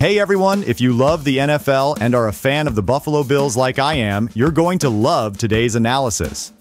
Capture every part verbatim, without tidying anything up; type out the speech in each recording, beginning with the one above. Hey everyone, if you love the N F L and are a fan of the Buffalo Bills like I am, you're going to love today's analysis.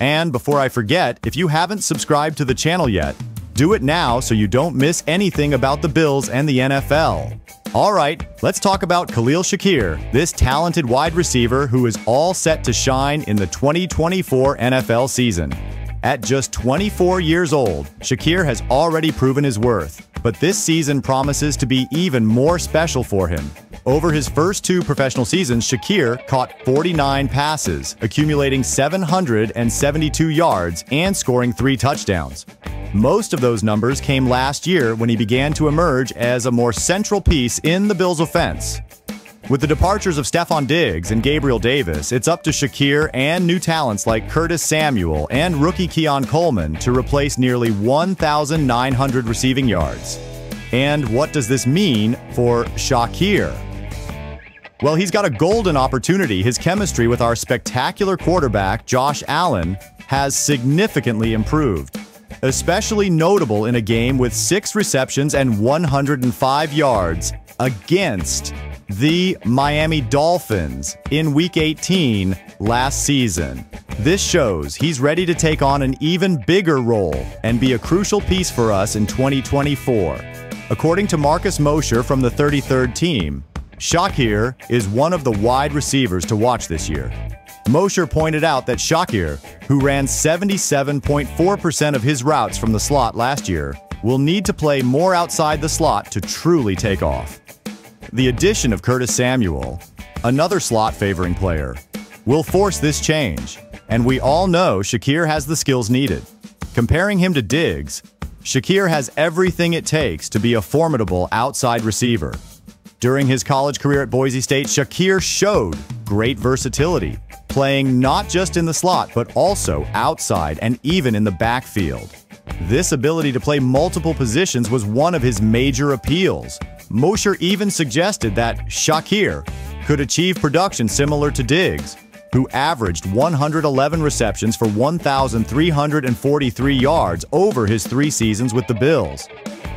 And before I forget, if you haven't subscribed to the channel yet, do it now so you don't miss anything about the Bills and the N F L. Alright, let's talk about Khalil Shakir, this talented wide receiver who is all set to shine in the twenty twenty-four N F L season. At just twenty-four years old, Shakir has already proven his worth, but this season promises to be even more special for him. Over his first two professional seasons, Shakir caught forty-nine passes, accumulating seven hundred seventy-two yards and scoring three touchdowns. Most of those numbers came last year when he began to emerge as a more central piece in the Bills' offense. With the departures of Stephon Diggs and Gabriel Davis, it's up to Shakir and new talents like Curtis Samuel and rookie Keon Coleman to replace nearly one thousand nine hundred receiving yards. And what does this mean for Shakir? Well, he's got a golden opportunity. His chemistry with our spectacular quarterback, Josh Allen, has significantly improved. Especially notable in a game with six receptions and one hundred five yards against the Miami Dolphins in Week eighteen last season. This shows he's ready to take on an even bigger role and be a crucial piece for us in twenty twenty-four. According to Marcus Mosher from the thirty-third team, Shakir is one of the wide receivers to watch this year. Mosher pointed out that Shakir, who ran seventy-seven point four percent of his routes from the slot last year, will need to play more outside the slot to truly take off. The addition of Curtis Samuel, another slot-favoring player, will force this change, and we all know Shakir has the skills needed. Comparing him to Diggs, Shakir has everything it takes to be a formidable outside receiver. During his college career at Boise State, Shakir showed great versatility, playing not just in the slot but also outside and even in the backfield. This ability to play multiple positions was one of his major appeals. Mosher even suggested that Shakir could achieve production similar to Diggs, who averaged one hundred eleven receptions for one thousand three hundred forty-three yards over his three seasons with the Bills.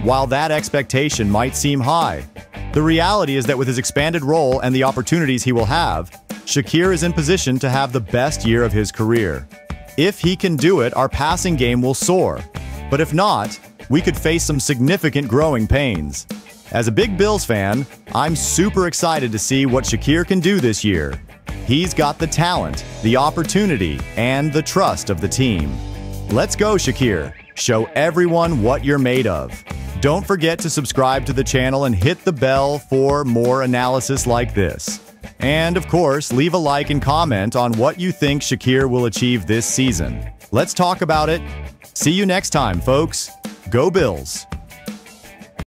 While that expectation might seem high, the reality is that with his expanded role and the opportunities he will have, Shakir is in position to have the best year of his career. If he can do it, our passing game will soar. But if not, we could face some significant growing pains. As a big Bills fan, I'm super excited to see what Shakir can do this year. He's got the talent, the opportunity, and the trust of the team. Let's go, Shakir. Show everyone what you're made of. Don't forget to subscribe to the channel and hit the bell for more analysis like this. And of course, leave a like and comment on what you think Shakir will achieve this season. Let's talk about it. See you next time, folks. Go Bills!